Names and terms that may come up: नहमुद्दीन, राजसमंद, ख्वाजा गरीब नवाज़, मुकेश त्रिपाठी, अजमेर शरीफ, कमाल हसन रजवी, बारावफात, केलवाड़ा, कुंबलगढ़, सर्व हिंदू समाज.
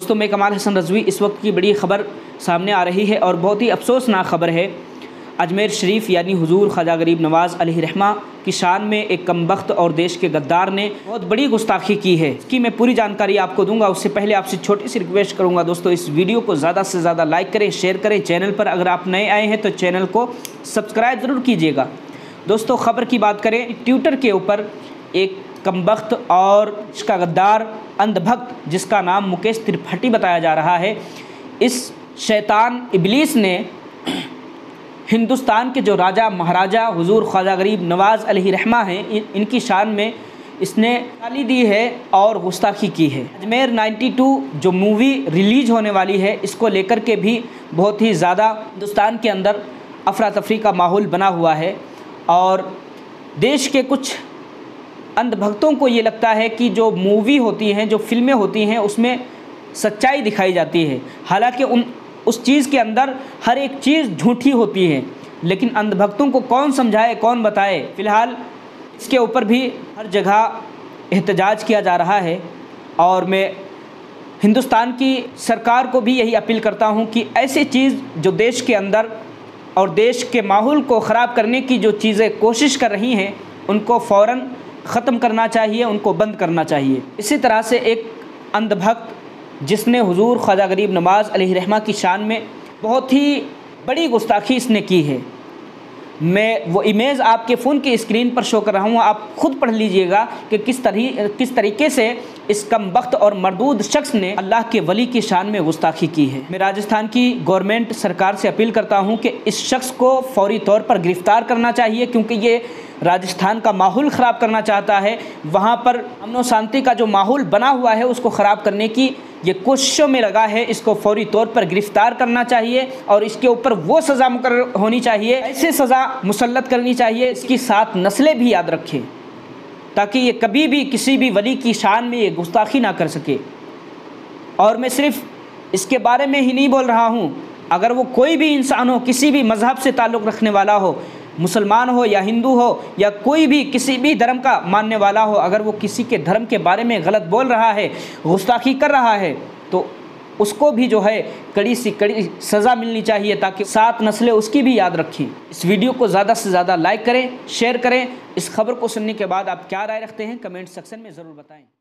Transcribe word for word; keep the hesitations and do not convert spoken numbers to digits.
दोस्तों, मैं कमाल हसन रजवी। इस वक्त की बड़ी ख़बर सामने आ रही है और बहुत ही अफसोसनाक ख़बर है। अजमेर शरीफ यानी हुजूर ख्वाजा गरीब नवाज़ अलैहि रहमा की शान में एक कमबख्त और देश के गद्दार ने बहुत बड़ी गुस्ताखी की है। इसकी मैं पूरी जानकारी आपको दूंगा। उससे पहले आपसे छोटी सी रिक्वेस्ट करूंगा दोस्तों, इस वीडियो को ज़्यादा से ज़्यादा लाइक करें, शेयर करें। चैनल पर अगर आप नए आए हैं तो चैनल को सब्सक्राइब ज़रूर कीजिएगा। दोस्तों, ख़बर की बात करें, ट्विटर के ऊपर एक कमबख्त और इसका गद्दार अंधभक्त, जिसका नाम मुकेश त्रिपाठी बताया जा रहा है, इस शैतान इबलीस ने हिंदुस्तान के जो राजा महाराजा हुजूर ख्वाजा गरीब नवाज़ अलैहि रहमा हैं, इन, इनकी शान में इसने गाली दी है और गुस्ताखी की है। अजमेर नाइन्टी टू जो मूवी रिलीज़ होने वाली है, इसको लेकर के भी बहुत ही ज़्यादा हिंदुस्तान के अंदर अफरा तफरी का माहौल बना हुआ है और देश के कुछ अंधभक्तों को ये लगता है कि जो मूवी होती हैं, जो फिल्में होती हैं, उसमें सच्चाई दिखाई जाती है। हालांकि उन उस चीज़ के अंदर हर एक चीज़ झूठी होती है, लेकिन अंधभक्तों को कौन समझाए, कौन बताए। फ़िलहाल इसके ऊपर भी हर जगह एहतजाज किया जा रहा है और मैं हिंदुस्तान की सरकार को भी यही अपील करता हूँ कि ऐसी चीज़ जो देश के अंदर और देश के माहौल को ख़राब करने की जो चीज़ें कोशिश कर रही हैं, उनको फ़ौरन ख़त्म करना चाहिए, उनको बंद करना चाहिए। इसी तरह से एक अंधभक्त जिसने हुजूर ख्वाजा गरीब नवाज़ अलैहि रहमा की शान में बहुत ही बड़ी गुस्ताखी इसने की है, मैं वो इमेज़ आपके फ़ोन की स्क्रीन पर शो कर रहा हूँ, आप ख़ुद पढ़ लीजिएगा कि किस तरह किस तरीके से इस कमबख्त और मर्दूद शख्स ने अल्लाह के वली की शान में गुस्ताखी की है। मैं राजस्थान की गवर्नमेंट सरकार से अपील करता हूँ कि इस शख्स को फौरी तौर पर गिरफ़्तार करना चाहिए, क्योंकि ये राजस्थान का माहौल ख़राब करना चाहता है। वहाँ पर अमन शांति का जो माहौल बना हुआ है, उसको ख़राब करने की ये कोशिशों में लगा है। इसको फौरी तौर पर गिरफ़्तार करना चाहिए और इसके ऊपर वो सज़ा मुकर्रर होनी चाहिए, ऐसे सज़ा मुसल्लत करनी चाहिए। इसकी सात नस्लें भी याद रखें, ताकि ये कभी भी किसी भी वली की शान में ये गुस्ताखी ना कर सके। और मैं सिर्फ इसके बारे में ही नहीं बोल रहा हूँ, अगर वो कोई भी इंसान हो, किसी भी मज़हब से ताल्लुक़ रखने वाला हो, मुसलमान हो या हिंदू हो या कोई भी किसी भी धर्म का मानने वाला हो, अगर वो किसी के धर्म के बारे में गलत बोल रहा है, गुस्ताखी कर रहा है, तो उसको भी जो है कड़ी सी कड़ी सज़ा मिलनी चाहिए, ताकि सात नस्लें उसकी भी याद रखें। इस वीडियो को ज़्यादा से ज़्यादा लाइक करें, शेयर करें। इस खबर को सुनने के बाद आप क्या राय रखते हैं, कमेंट सेक्शन में ज़रूर बताएँ।